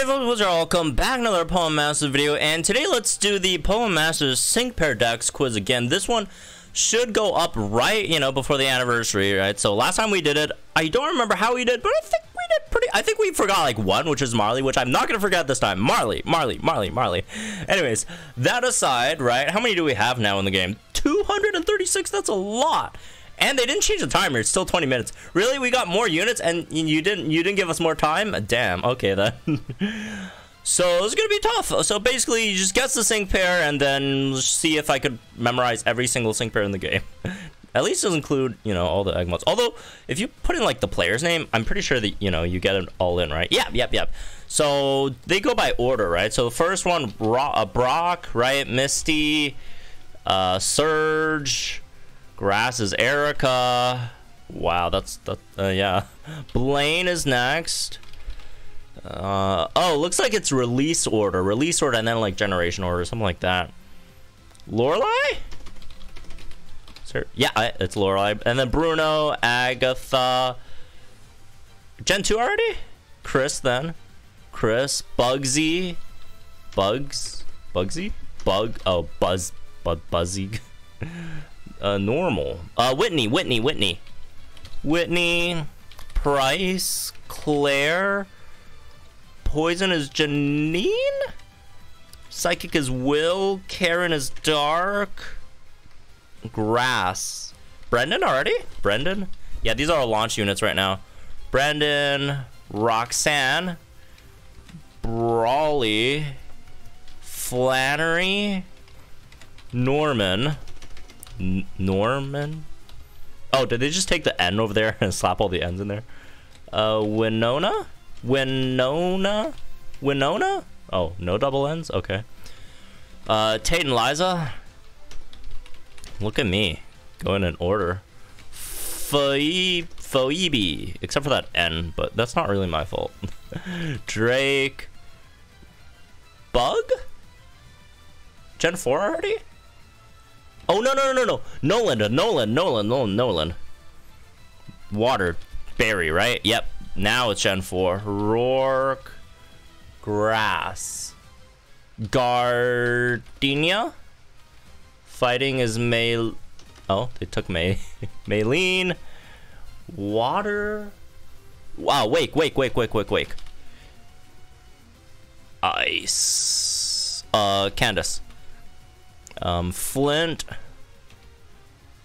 Hey folks, what's up? Welcome back to another Pokemon Masters video, and today let's do the Pokemon Masters Sync Pair Dex quiz again. This one should go up right, you know, before the anniversary, right? So last time we did it, I don't remember how we did, but I think we did pretty... I think we forgot like one, which is Marley, which I'm not gonna forget this time. Marley. Anyways, that aside, right? How many do we have now in the game? 236. That's a lot. And they didn't change the timer. It's still 20 minutes. Really? We got more units and you didn't give us more time? Damn. Okay, then. So, it's going to be tough. So, basically, you just guess the sync pair and then see if I could memorize every single sync pair in the game. At least it'll include, you know, all the egg mods. Although, if you put in, like, the player's name, I'm pretty sure that, you know, you get it all in, right? Yep. So, they go by order, right? So, the first one, Brock, right? Misty, Surge... Grass is Erica. Wow, yeah. Blaine is next. Oh, looks like it's release order, and then like generation order, something like that. Lorelei? Yeah, it's Lorelei. And then Bruno, Agatha. Gen 2 already? Chris then. Chris, Bugsy. Buzzy. Normal. Whitney, Price, Claire. Poison is Janine. Psychic is Will. Karen is Dark. Grass. Brendan already? Brendan? Yeah, these are our launch units right now. Brendan, Roxanne, Brawley, Flannery, Norman. Oh, did they just take the N over there and slap all the N's in there? Winona? Oh, no double N's? Okay. Tate and Liza. Look at me. Going in order. Phoebe. Except for that N, but that's not really my fault. Drake. Bug? Gen 4 already? Oh, no. Nolan. Water. Berry, right? Yep. Now it's Gen 4. Rourke. Grass. Gardenia. Fighting is May... Oh, they took Maylene. Water. Wow, wake. Ice. Candace. Flint.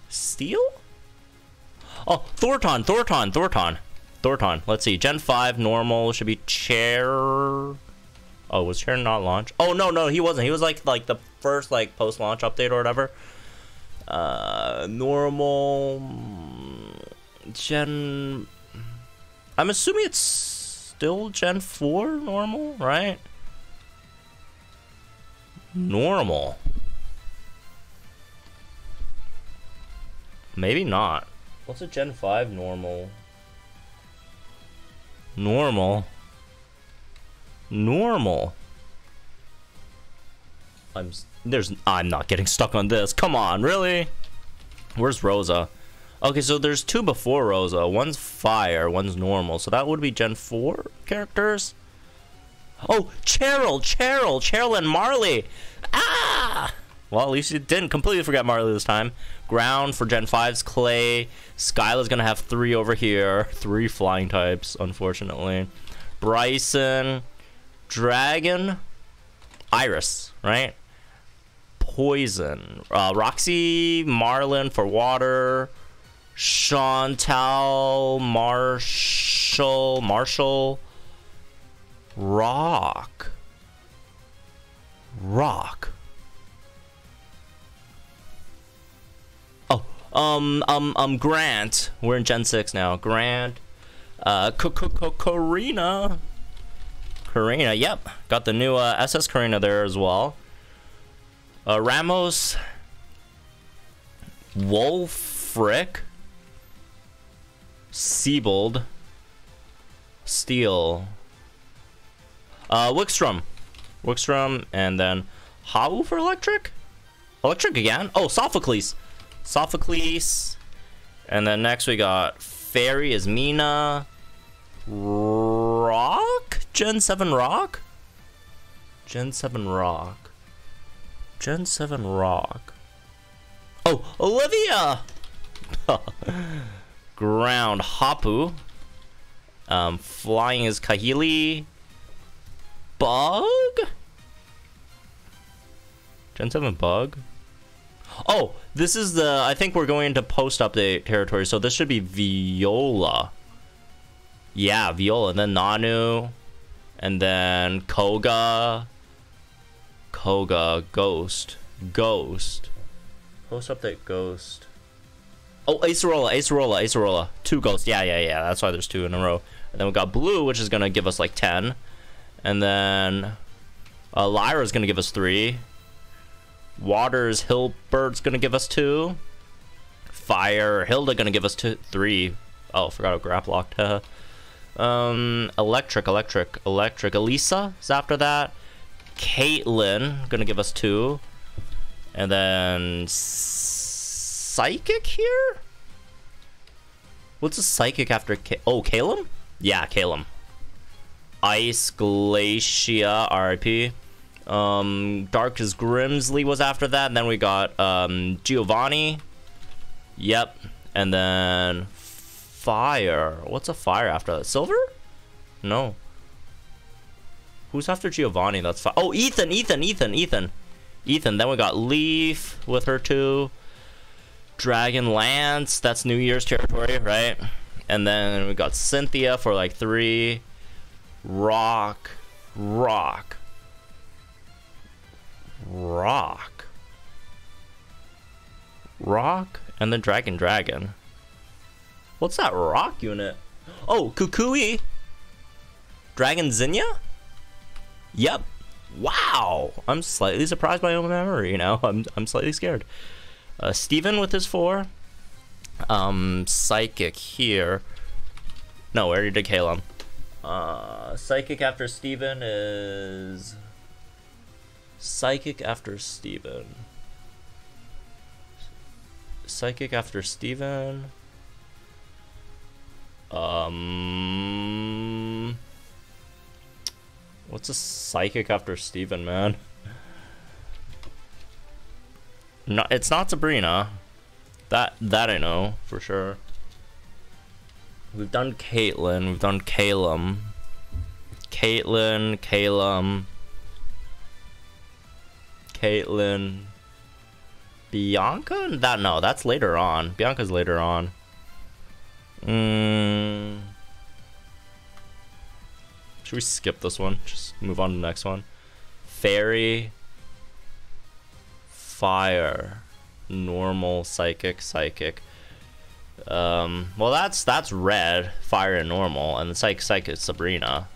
Steel? Oh, Thornton. Let's see. Gen 5, normal. Should be Chair. Oh, was Chair not launched? Oh, no, he wasn't. He was like the first like post-launch update or whatever. Normal. Gen... I'm assuming it's still Gen 4 normal, right? Normal. Maybe not. What's a Gen 5 normal? Normal. I'm not getting stuck on this. Come on, really? Where's Rosa? Okay, so there's two before Rosa. One's fire, one's normal. So that would be Gen 4 characters. Oh, Cheryl and Marley. Ah! Well, at least you didn't completely forget Marley this time. Ground for Gen 5's Clay. Skyla's gonna have 3 over here. 3 flying types, unfortunately. Bryson. Dragon. Iris, right? Poison. Roxy. Marlin for water. Chantal. Marshall. Rock. Grant. We're in Gen 6 now. Grant. Karina. Karina, yep. Got the new SS Karina there as well. Ramos. Wolfric. Siebold. Steel. Wickstrom. And then Hawu for electric? Electric again? Oh, Sophocles, and then next we got Fairy is Mina. Rock? Gen 7 Rock? Gen 7 Rock. Gen 7 Rock. Oh, Olivia! Ground Hapu. Flying is Kahili. Bug? Gen 7 Bug? Oh, this is the... I think we're going into post-update territory, so this should be Viola. Yeah, Viola, and then Nanu, and then Koga. Koga, Ghost. Ghost. Post-update Ghost. Oh, Acerola, Acerola, Acerola. Two Ghosts, yeah, that's why there's two in a row. And then we got Blue, which is gonna give us like 10. And then... Lyra's gonna give us 3. Water's Hilbert's gonna give us 2. Fire Hilda gonna give us 3. Oh, forgot to grab locked. Electric. Elisa is after that. Caitlyn gonna give us 2. And then Psychic here? What's a Psychic after Calum? Yeah, Calum. Ice Glacia, RIP. Dark as Grimsley was after that, and then we got Giovanni. Yep, and then Fire. What's a Fire after that? Silver? No. Who's after Giovanni? That's Fire. Oh, Ethan. Then we got Leaf with her too. Dragonlance. That's New Year's territory, right? And then we got Cynthia for like 3. Rock, and then dragon. What's that Rock unit? Oh, Kukui. Dragon Zinnia? Yep. Wow. I'm slightly surprised by my own memory, you know. I'm slightly scared. Steven with his 4. Psychic here. No, we already did Calum. Psychic after Steven is... Psychic after Steven. What's a Psychic after Steven, man? No, it's not Sabrina. That I know for sure. We've done Caitlyn. We've done Calum. Caitlyn, Bianca? No, that's later on. Bianca's later on. Should we skip this one? Just move on to the next one. Fairy, Fire, Normal, Psychic. Well, that's Red, Fire, and Normal, and the Psychic is Sabrina,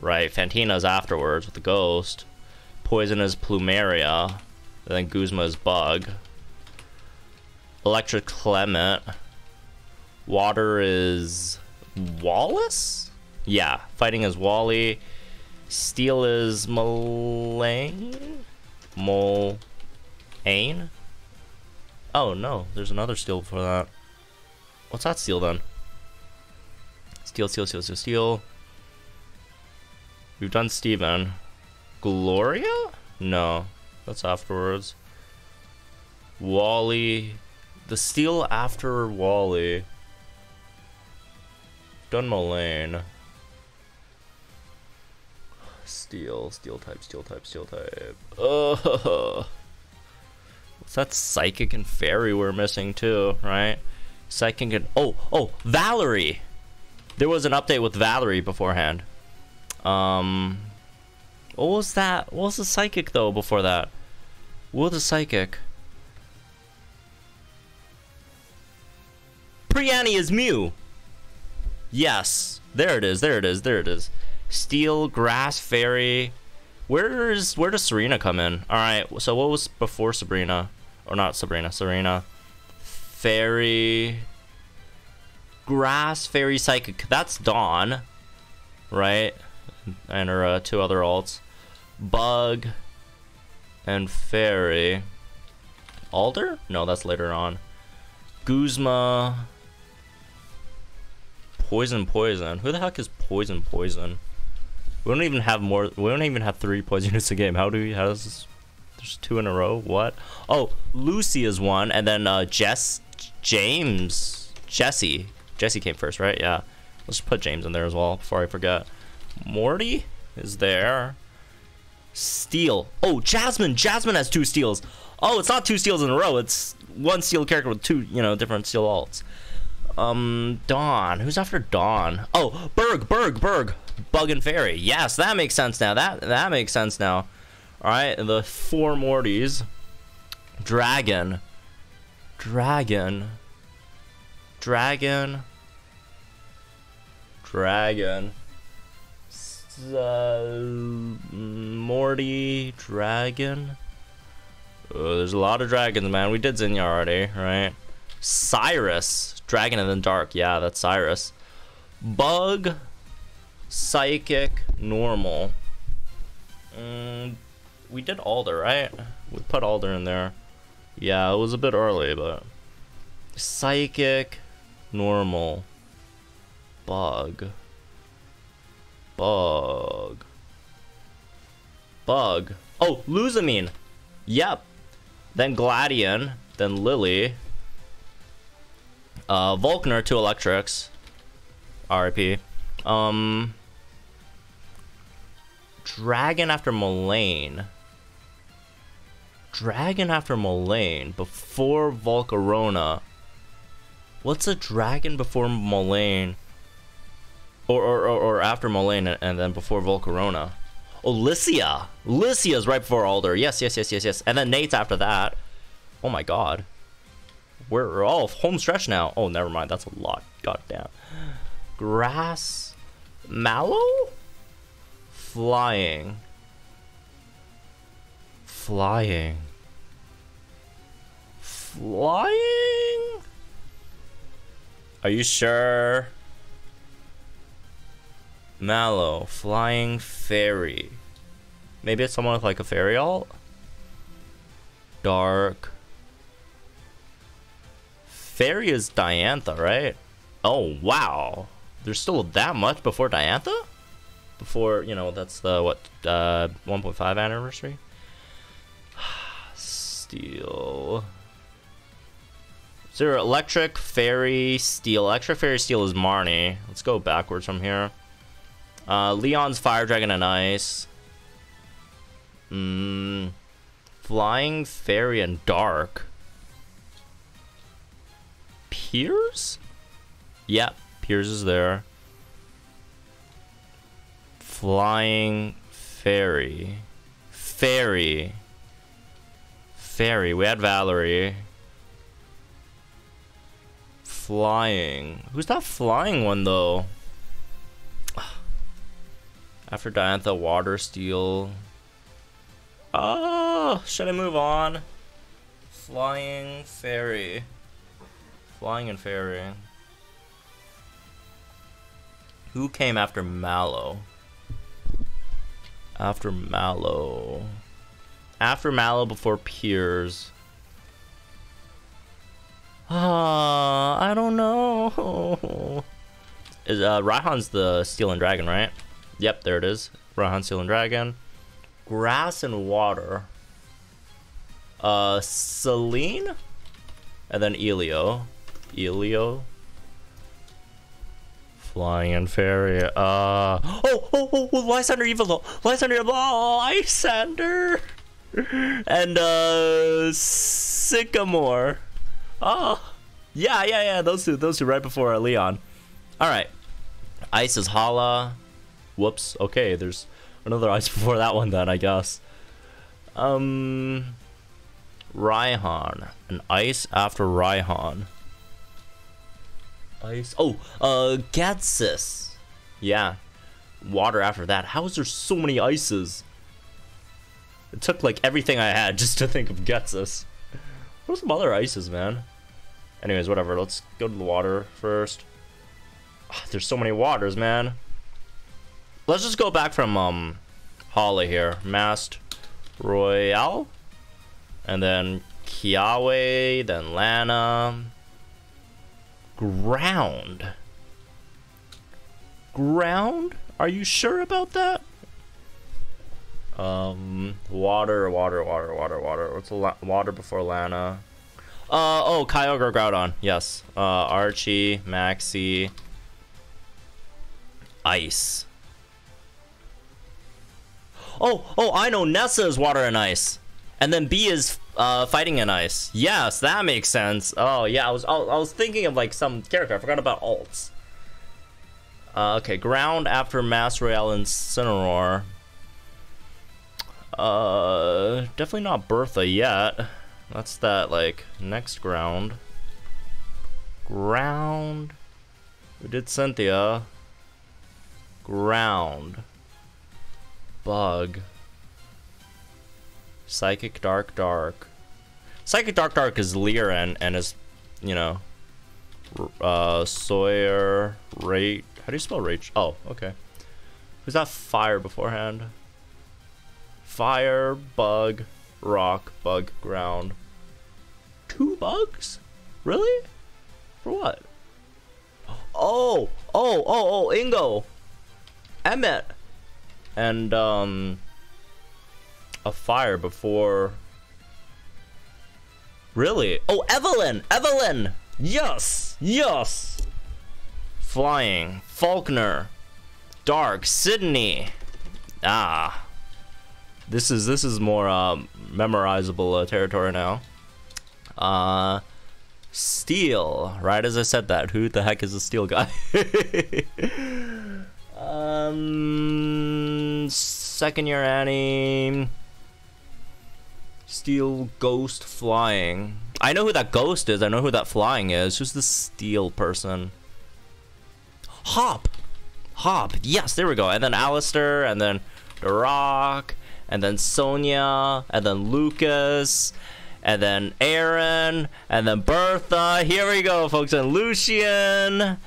right? Fantina's afterwards with the Ghost. Poison is Plumeria, and then Guzma is Bug. Electric Clement. Water is Wallace? Yeah, Fighting is Wally. Steel is Molaine? Oh no, there's another Steel for that. What's that Steel then? Steel. We've done Steven. Gloria? No, that's afterwards. Wally. The Steel after Wally. Dunmolaine. Steel type. Oh. What's that Psychic and Fairy we're missing too, right? Psychic and... Oh, Valerie! There was an update with Valerie beforehand. What was that? What was the Psychic though before that? What was the Psychic? Priani is Mew! Yes. There it is. Steel, Grass, Fairy. Where does Serena come in? Alright, so what was before Sabrina? Or not Sabrina, Serena. Fairy. Grass, Fairy, Psychic. That's Dawn. Right? And her 2 other alts. Bug and Fairy. Alder? No, that's later on. Guzma. Poison. Who the heck is Poison? We don't even have more. We don't even have 3 poisoners a game. How do we? How does this? There's 2 in a row. What? Oh, Lucy is one, and then Jesse. Jesse came first, right? Yeah. Let's put James in there as well before I forget. Morty is there. Steal. Oh, Jasmine. Jasmine has 2 steals. Oh, it's not 2 steals in a row. It's 1 steal character with 2, you know, different steal alts. Dawn. Who's after Dawn? Oh, Berg. Bug and Fairy. Yes, that makes sense now. That makes sense now. All right, the 4 Mortys. Dragon. Morty. Dragon. Oh, there's a lot of dragons, man. We did Zinnia already, right? Cyrus. Dragon in the dark. Yeah, that's Cyrus. Bug. Psychic. Normal. We did Alder, right? We put Alder in there. Yeah, it was a bit early, but... Psychic. Normal. Bug. Oh, Lusamine. Yep. Then Gladion. Then Lily. Volkner, 2 electrics. RIP. Dragon after Mullane. Before Volcarona. What's a dragon before Mullane? Or after Mullane and then before Volcarona. Oh, Lycia. Lycia's right before Alder. Yes. And then Nate's after that. Oh my god. We're all home stretch now. Oh, never mind. That's a lot. God damn. Grass. Mallow? Flying? Are you sure? Mallow. Flying Fairy. Maybe it's someone with like a fairy alt? Dark. Fairy is Diantha, right? Oh, wow. There's still that much before Diantha? Before, you know, that's the, what, 1.5 anniversary? Steel. Zero. Electric, Fairy, Steel. Electric, Fairy, Steel is Marnie. Let's go backwards from here. Leon's Fire, Dragon, and Ice. Flying, Fairy, and Dark. Piers? Yep, Piers is there. Flying Fairy. Fairy. We had Valerie. Flying. Who's that flying one though? After Diantha, Water, Steel. Oh, should I move on? Flying Fairy. Flying and Fairy. Who came after Mallow? After Mallow before Piers. I don't know. Is Raihan's the Steel and Dragon, right? Yep, there it is. Raihan, Steel and Dragon. Grass and Water. Celine? And then Elio. Flying and Fairy. Lysander Evil. Lysander. And Sycamore. Oh. Yeah. Those two right before Leon. All right. Ice is Hala. Whoops. Okay, there's another ice before that one then, I guess. Raihan. An ice after Raihan. Gatsis. Yeah. Water after that. How is there so many ices? It took like everything I had just to think of Gatsis. What are some other ices, man? Anyways, whatever. Let's go to the water first. Ugh, there's so many waters, man. Let's just go back from Hala here. Mast Royale. And then Kiawe. Then Lana. Ground. Are you sure about that? Water. What's water before Lana? Oh, Kyogre, Groudon. Yes. Archie, Maxie, Ice. Oh, I know. Nessa is water and ice, and then B is fighting and ice. Yes, that makes sense. Oh yeah, I was thinking of like some character. I forgot about alts. Okay, ground after Mass Royale and Incineroar. Definitely not Bertha yet. That's that like next ground. Ground. We did Cynthia. Ground. Bug. Psychic Dark. Psychic Dark is Leer and is, you know, Sawyer, Rach. How do you spell Rach? Oh, okay. Who's that fire beforehand? Fire, bug, rock, bug, ground. 2 bugs? Really? For what? Oh, Ingo. Emmett. And, a fire before... Really? Oh, Evelyn! Evelyn! Yes! Yes! Flying. Faulkner. Dark. Sydney. Ah. This is more, memorizable, territory now. Steel. Right as I said that. Who the heck is the steel guy? Second year Annie. Steel, ghost, flying. I know who that ghost is. I know who that flying is. Who's the steel person? Hop. Yes, there we go. And then Alistair, and then The Rock, and then Sonia, and then Lucas, and then Aaron, and then Bertha. Here we go, folks. And Lucian.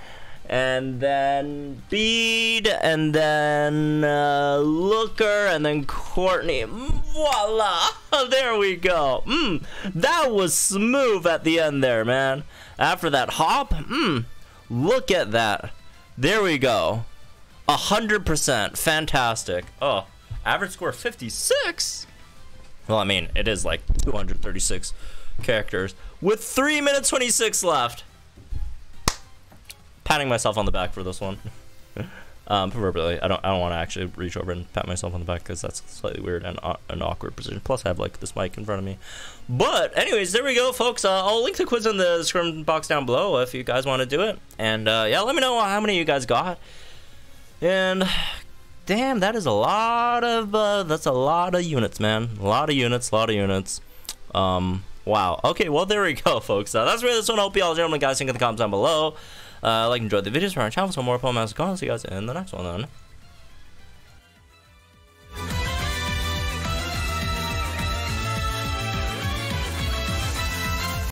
And then Bede, and then Looker, and then Courtney. Voila! There we go. That was smooth at the end there, man. After that hop, look at that. There we go. 100%. Fantastic. Oh, average score 56? Well, I mean, it is like 236 characters. With 3 minutes 26 left. Patting myself on the back for this one. Proverbially, I don't want to actually reach over and pat myself on the back because that's slightly weird and an awkward position. Plus, I have like this mic in front of me. But anyways, there we go, folks. I'll link the quiz in the description box down below if you guys want to do it. And yeah, let me know how many of you guys got. And damn, that is a lot of that's a lot of units, man. A lot of units. Wow. Okay, well there we go, folks. That's where this one. I hope you all gentlemen guys think in the comments down below. Like and enjoy the videos for our channel, so more Pokemon Masters. See you guys in the next one then.